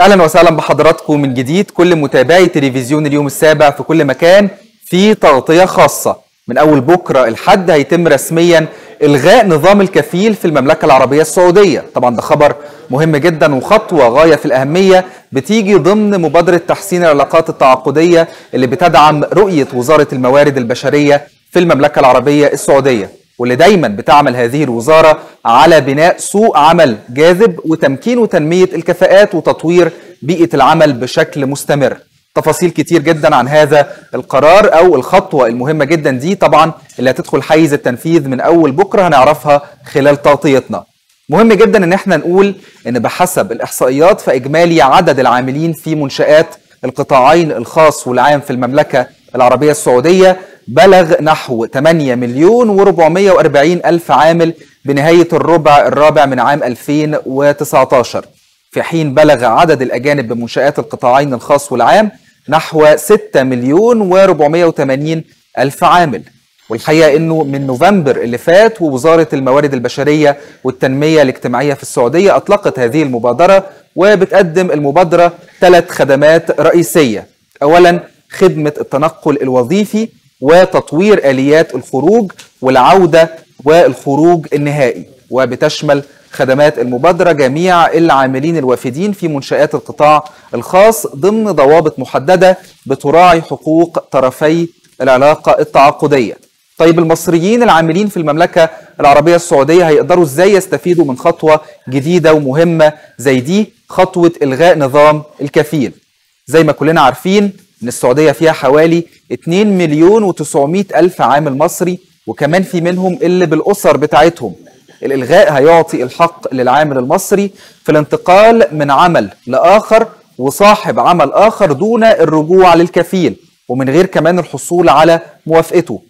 اهلا وسهلا بحضراتكم من جديد كل متابعي تلفزيون اليوم السابع في كل مكان. في تغطية خاصة من اول بكرة الحد هيتم رسميا الغاء نظام الكفيل في المملكة العربية السعودية. طبعا ده خبر مهم جدا وخطوة غاية في الأهمية بتيجي ضمن مبادرة تحسين العلاقات التعاقدية اللي بتدعم رؤية وزارة الموارد البشرية في المملكة العربية السعودية، واللي دايما بتعمل هذه الوزارة على بناء سوق عمل جاذب وتمكين وتنمية الكفاءات وتطوير بيئة العمل بشكل مستمر. تفاصيل كتير جدا عن هذا القرار أو الخطوة المهمة جدا دي طبعا اللي هتدخل حيز التنفيذ من أول بكرة هنعرفها خلال تغطيتنا. مهم جدا ان احنا نقول ان بحسب الإحصائيات فإجمالي عدد العاملين في منشآت القطاعين الخاص والعام في المملكة العربية السعودية بلغ نحو 8,440,000 عامل بنهاية الربع الرابع من عام 2019، في حين بلغ عدد الأجانب بمنشآت القطاعين الخاص والعام نحو 6,480,000 عامل. والحقيقة أنه من نوفمبر اللي فات ووزارة الموارد البشرية والتنمية الاجتماعية في السعودية أطلقت هذه المبادرة، وبتقدم المبادرة 3 خدمات رئيسية. أولا خدمة التنقل الوظيفي وتطوير آليات الخروج والعودة والخروج النهائي، وبتشمل خدمات المبادرة جميع العاملين الوافدين في منشآت القطاع الخاص ضمن ضوابط محددة بتراعي حقوق طرفي العلاقة التعاقدية. طيب المصريين العاملين في المملكة العربية السعودية هيقدروا ازاي يستفيدوا من خطوة جديدة ومهمة زي دي، خطوة إلغاء نظام الكفيل؟ زي ما كلنا عارفين ان السعودية فيها حوالي 2,900,000 عامل مصري، وكمان في منهم اللي بالأسر بتاعتهم. الإلغاء هيعطي الحق للعامل المصري في الانتقال من عمل لآخر وصاحب عمل آخر دون الرجوع للكفيل، ومن غير كمان الحصول على موافقته.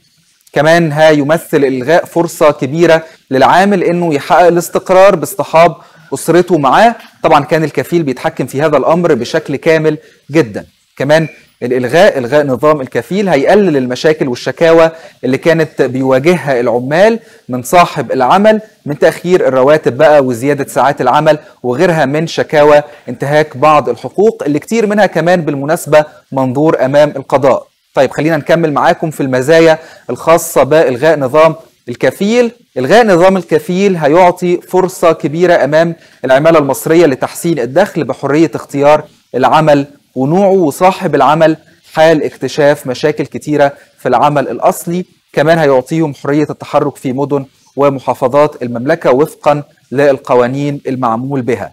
كمان هيمثل الإلغاء فرصة كبيرة للعامل إنه يحقق الاستقرار باصطحاب أسرته معاه. طبعا كان الكفيل بيتحكم في هذا الأمر بشكل كامل جدا. كمان الغاء نظام الكفيل هيقلل المشاكل والشكاوى اللي كانت بيواجهها العمال من صاحب العمل من تأخير الرواتب بقى وزيادة ساعات العمل وغيرها من شكاوى انتهاك بعض الحقوق اللي كتير منها كمان بالمناسبة منظور أمام القضاء. طيب خلينا نكمل معاكم في المزايا الخاصة بإلغاء نظام الكفيل. إلغاء نظام الكفيل هيعطي فرصة كبيرة أمام العمالة المصرية لتحسين الدخل بحرية اختيار العمل ونوعه وصاحب العمل حال اكتشاف مشاكل كتيرة في العمل الأصلي. كمان هيعطيهم حرية التحرك في مدن ومحافظات المملكة وفقا للقوانين المعمول بها.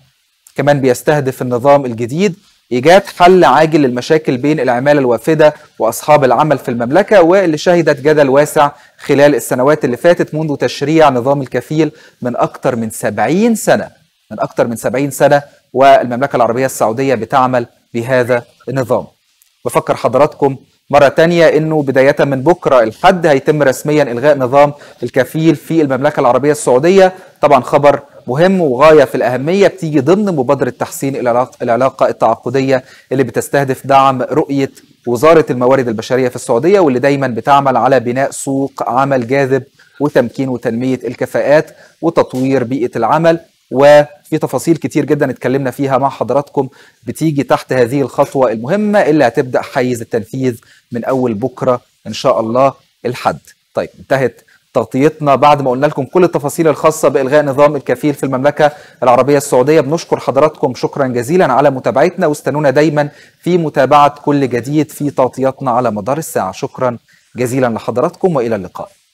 كمان بيستهدف النظام الجديد إيجاد حل عاجل للمشاكل بين العمالة الوافدة وأصحاب العمل في المملكة، واللي شهدت جدل واسع خلال السنوات اللي فاتت منذ تشريع نظام الكفيل من أكتر من 70 سنة والمملكة العربية السعودية بتعمل بهذا النظام. بفكر حضراتكم مرة تانية انه بداية من بكرة الحد هيتم رسميا الغاء نظام الكفيل في المملكة العربية السعودية. طبعا خبر مهم وغاية في الأهمية بتيجي ضمن مبادرة تحسين العلاقة التعاقدية اللي بتستهدف دعم رؤية وزارة الموارد البشرية في السعودية، واللي دايما بتعمل على بناء سوق عمل جاذب وتمكين وتنمية الكفاءات وتطوير بيئة العمل. وفي تفاصيل كتير جدا اتكلمنا فيها مع حضراتكم بتيجي تحت هذه الخطوة المهمة اللي هتبدأ حيز التنفيذ من أول بكرة إن شاء الله الحد. طيب انتهت تغطيتنا بعد ما قلنا لكم كل التفاصيل الخاصة بإلغاء نظام الكفيل في المملكة العربية السعودية. بنشكر حضراتكم شكرا جزيلا على متابعتنا، واستنونا دايما في متابعة كل جديد في تغطياتنا على مدار الساعة. شكرا جزيلا لحضراتكم وإلى اللقاء.